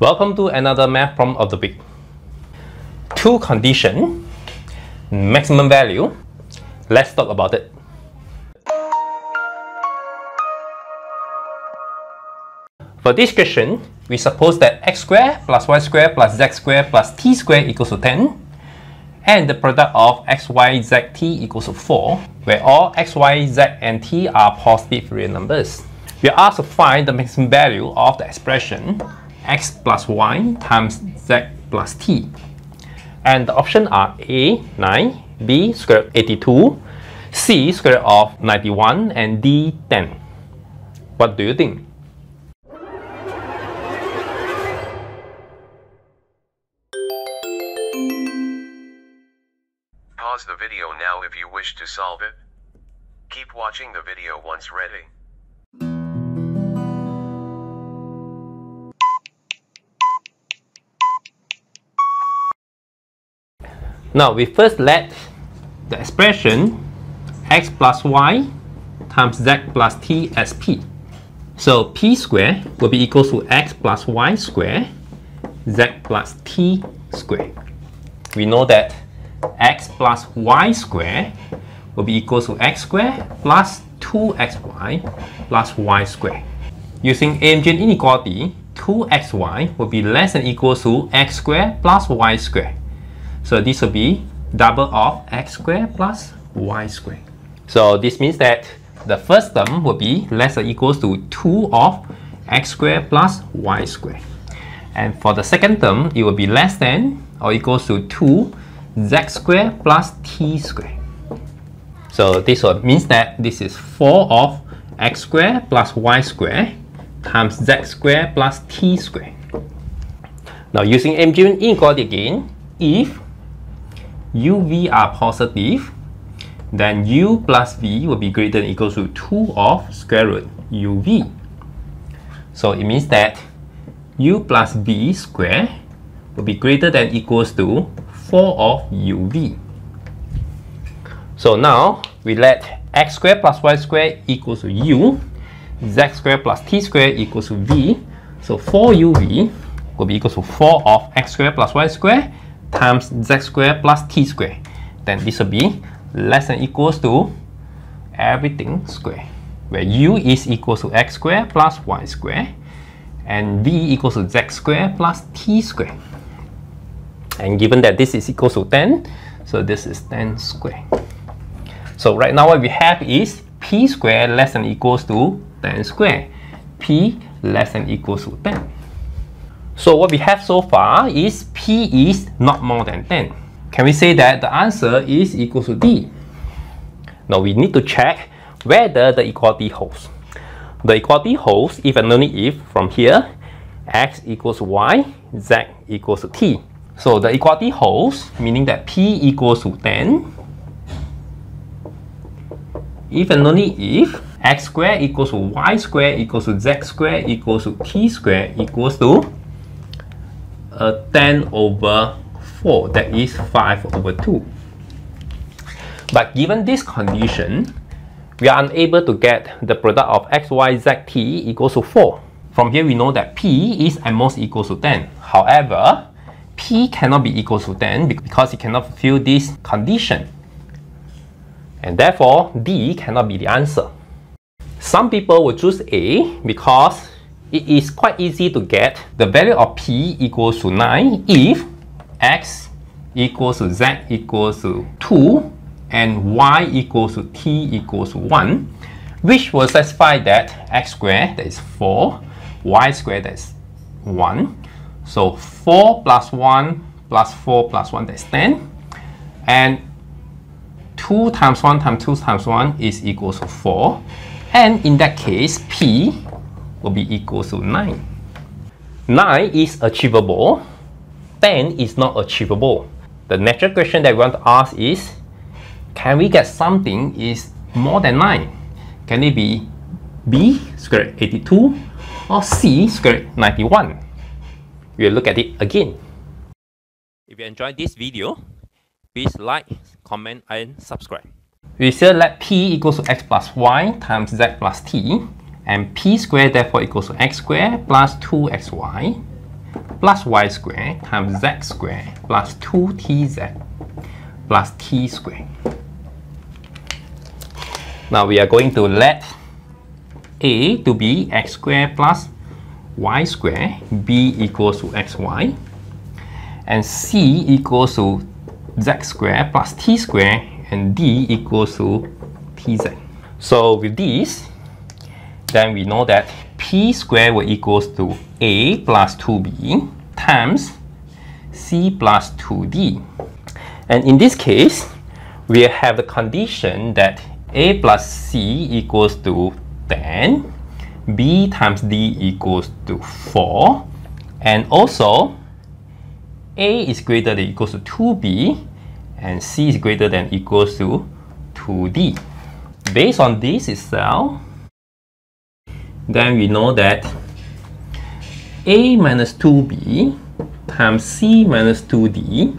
Welcome to another math problem of the week. Two condition, maximum value. Let's talk about it. For this question, we suppose that x squared plus y squared plus z squared plus t squared equals to 10, and the product of x, y, z, t equals to 4, where all x, y, z, and t are positive real numbers. We are asked to find the maximum value of the expression x plus y times z plus t, and the options are A 9, B square root 82, C square root of 91, and D 10. What do you think? Pause the video now if you wish to solve it. Keep watching the video once ready. Now we first let the expression x plus y times z plus t as p. So p squared will be equal to x plus y squared, z plus t squared. We know that x plus y squared will be equal to x squared plus 2xy plus y squared. Using AM-GM inequality, 2xy will be less than or equal to x squared plus y squared. So this will be double of x squared plus y squared. So this means that the first term will be less than or equals to 2 of x squared plus y squared. And for the second term, it will be less than or equals to 2 z squared plus t squared. So this means that this is 4 of x squared plus y squared times z squared plus t squared. Now using AM-GM inequality again, if u, v are positive, then u plus v will be greater than or equal to 2 of square root u, v. So it means that u plus v squared will be greater than or equals to 4 of u, v. So now we let x squared plus y squared equals to u, z squared plus t squared equals to v. So 4uv will be equal to 4 of x squared plus y squared times z squared plus t squared. Then this will be less than or equals to everything squared, where u is equal to x squared plus y squared and v equals to z squared plus t squared. And given that this is equal to 10, so this is 10 squared. So right now what we have is p squared less than or equals to 10 squared, p less than or equals to 10. So what we have so far is p is not more than 10. Can we say that the answer is equal to D? Now we need to check whether the equality holds. The equality holds if and only if from here x equals to y, z equals to t. So the equality holds, meaning that p equals to 10 if and only if x squared equals to y squared equals to z squared equals to t squared equals to 10 over 4, that is 5 over 2. But given this condition, we are unable to get the product of x, y, z, t equals to 4. From here we know that p is at most equal to 10. However, p cannot be equal to 10 because it cannot fulfill this condition. And therefore, D cannot be the answer. Some people will choose A because it is quite easy to get the value of p equals to 9 if x equals to z equals to 2 and y equals to t equals to 1, which will satisfy that x squared, that is 4, y squared, that is 1. So 4 plus 1 plus 4 plus 1, that is 10, and 2 times 1 times 2 times 1 is equal to 4, and in that case p will be equal to 9. 9 is achievable, 10 is not achievable. The natural question that we want to ask is, can we get something is more than 9? Can it be B square root 82 or C square root 91? We'll look at it again. If you enjoyed this video, please like, comment and subscribe. We still let p equals to x plus y times z plus t, and p squared therefore equals to x squared plus 2xy plus y squared times z squared plus 2tz plus t squared. Now we are going to let a to be x squared plus y squared, b equals to xy, and c equals to z squared plus t squared, and d equals to tz. So with this, then we know that p squared will equals to a plus 2b times c plus 2d. And in this case, we have the condition that a plus c equals to 10, b times d equals to 4, and also a is greater than or equals to 2b, and c is greater than or equals to 2d. Based on this itself, then we know that a minus 2b times c minus 2d,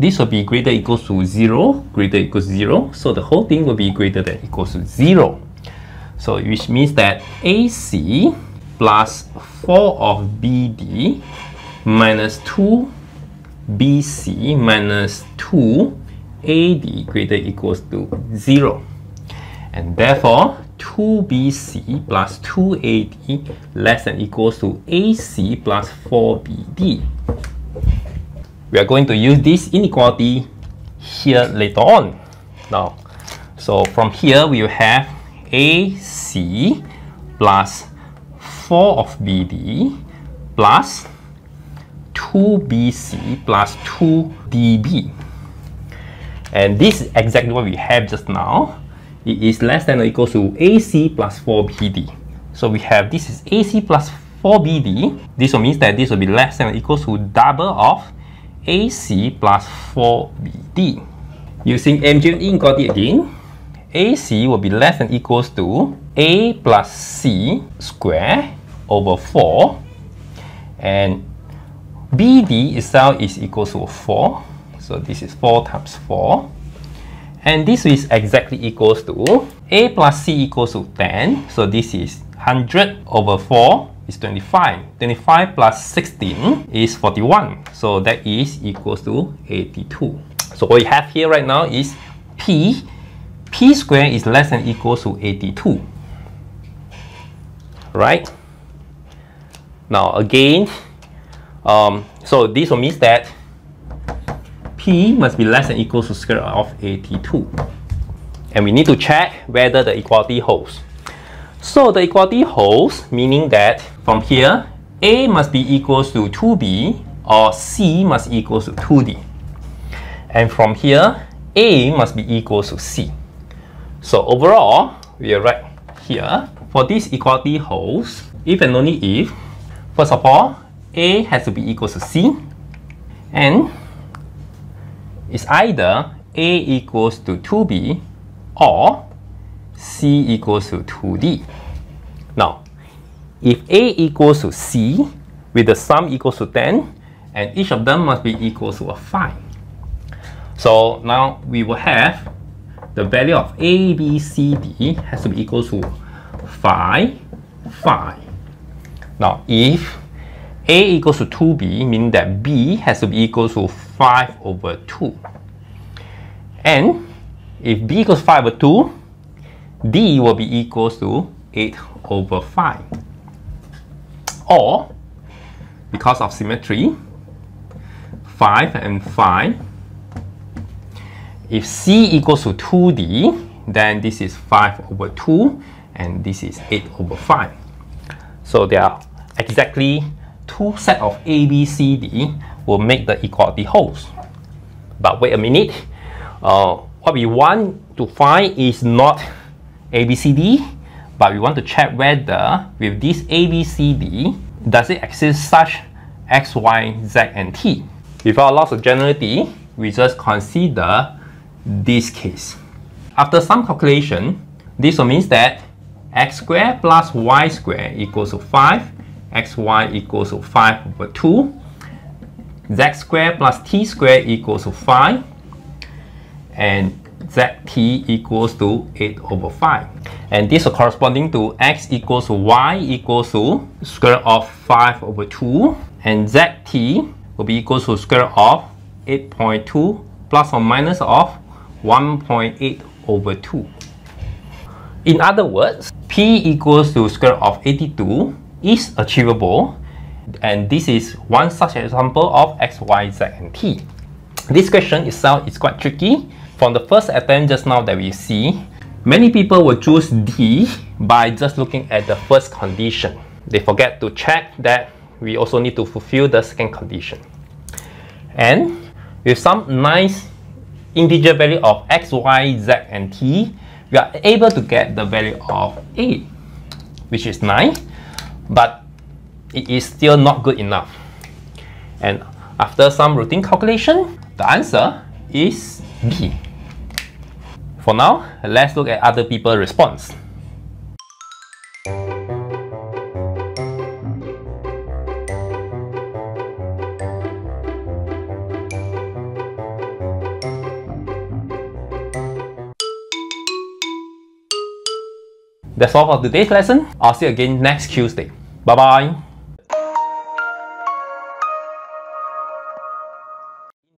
this will be greater or equals to 0, greater or equals to 0, so the whole thing will be greater than or equals to 0. So which means that ac plus 4 of bd minus 2bc minus 2ad greater or equals to 0. And therefore, 2bc plus 2ad less than or equals to ac plus 4bd. We are going to use this inequality here later on. Now, so from here we will have ac plus 4 of bd plus 2bc plus 2db. And this is exactly what we have just now. It is less than or equals to ac plus 4bd. So we have this is ac plus 4bd. This will mean that this will be less than or equals to double of ac plus 4bd. Using AM-GM inequality again, ac will be less than or equals to a plus c squared over 4, and bd itself is equals to 4, so this is 4 times 4, and this is exactly equals to a plus c equals to 10, so this is 100 over 4 is 25, 25 plus 16 is 41, so that is equals to 82. So what we have here right now is p squared is less than or equals to 82, right? Now again, so this will mean that p must be less than or equals to square root of 82, and we need to check whether the equality holds. So the equality holds, meaning that from here a must be equals to 2b or c must equals to 2d, and from here a must be equals to c. So overall, we are right here. For this equality holds, if and only if, first of all, a has to be equals to c, and it's either a equals to 2b or c equals to 2d. Now, if a equals to c, with the sum equals to 10, and each of them must be equals to a 5. So now we will have the value of a, b, c, d has to be equals to 5, 5. Now, if a equals to 2b, meaning that b has to be equals to 5 over 2. And if b equals 5 over 2, d will be equals to 8 over 5. Or, because of symmetry, 5 and 5, if c equals to 2d, then this is 5 over 2, and this is 8 over 5. So there are exactly two sets of a, b, c, d will make the equality holds. But wait a minute, what we want to find is not a, b, c, d, but we want to check whether with this a, b, c, d, does it exist such x, y, z, and t. Without a lot of generality, we just consider this case. After some calculation, this will mean that x squared plus y squared equals to 5, xy equals to 5 over 2, z squared plus t squared equals to 5, and zt equals to 8 over 5. And this is corresponding to x equals to y equals to square root of 5 over 2, and ZT will be equal to square root of 8.2 plus or minus of 1.8 over 2. In other words, P equals to square root of 82 is achievable, and this is one such example of X, Y, Z, and T. This question itself is quite tricky. From the first attempt just now that we see, many people will choose D by just looking at the first condition. They forget to check that we also need to fulfill the second condition. And with some nice integer value of X, Y, Z, and T, we are able to get the value of 8, which is 9, but it is still not good enough. And after some routine calculation, the answer is B. For now, let's look at other people's response. That's all for today's lesson. I'll see you again next Tuesday. Bye-bye.